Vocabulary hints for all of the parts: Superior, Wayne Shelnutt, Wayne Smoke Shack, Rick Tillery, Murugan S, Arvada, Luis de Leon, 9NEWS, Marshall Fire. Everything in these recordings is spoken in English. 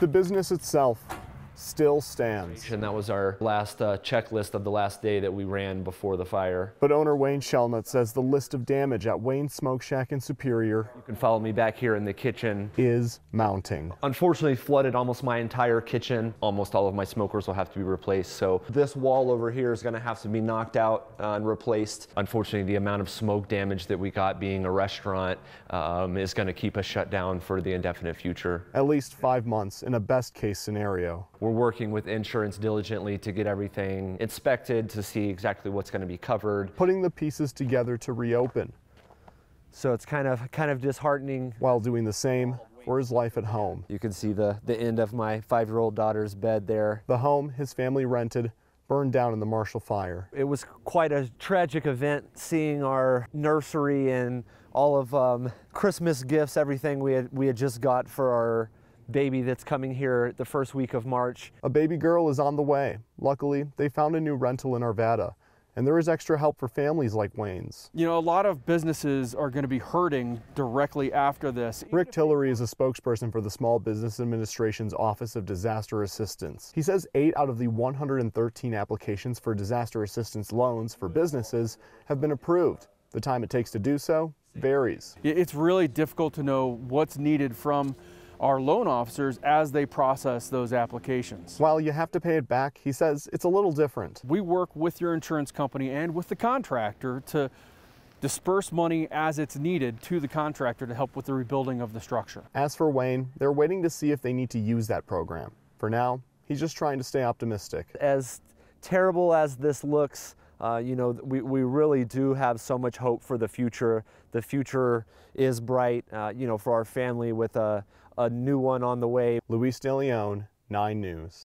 The business itself still stands. And that was our last checklist of the last day that we ran before the fire. But owner Wayne Shelnutt says the list of damage at Wayne Smoke Shack in Superior, you can follow me back here in the kitchen, is mounting. Unfortunately, flooded almost my entire kitchen. Almost all of my smokers will have to be replaced. So this wall over here is going to have to be knocked out and replaced. Unfortunately, the amount of smoke damage that we got being a restaurant is going to keep us shut down for the indefinite future. At least 5 months in a best case scenario. We're working with insurance diligently to get everything inspected to see exactly what's going to be covered. Putting the pieces together to reopen. So it's kind of disheartening. While doing the same for his life at home. You can see the end of my 5-year-old daughter's bed there. The home his family rented burned down in the Marshall Fire. It was quite a tragic event, seeing our nursery and all of Christmas gifts, everything we had just got for our baby that's coming here the first week of March. A baby girl is on the way. Luckily, they found a new rental in Arvada, and there is extra help for families like Wayne's. You know, a lot of businesses are going to be hurting directly after this. Rick Tillery is a spokesperson for the Small Business Administration's Office of Disaster Assistance. He says 8 out of the 113 applications for disaster assistance loans for businesses have been approved. The time it takes to do so varies. It's really difficult to know what's needed from our loan officers as they process those applications. While you have to pay it back, he says it's a little different. We work with your insurance company and with the contractor to disperse money as it's needed to the contractor to help with the rebuilding of the structure. As for Wayne, they're waiting to see if they need to use that program. For now, he's just trying to stay optimistic. As terrible as this looks, you know, we really do have so much hope for the future. The future is bright, you know, for our family with a new one on the way. Luis de Leon, 9 News.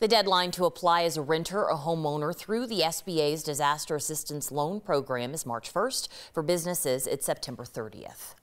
The deadline to apply as a renter or homeowner through the SBA's Disaster Assistance Loan Program is March 1st. For businesses, it's September 30th.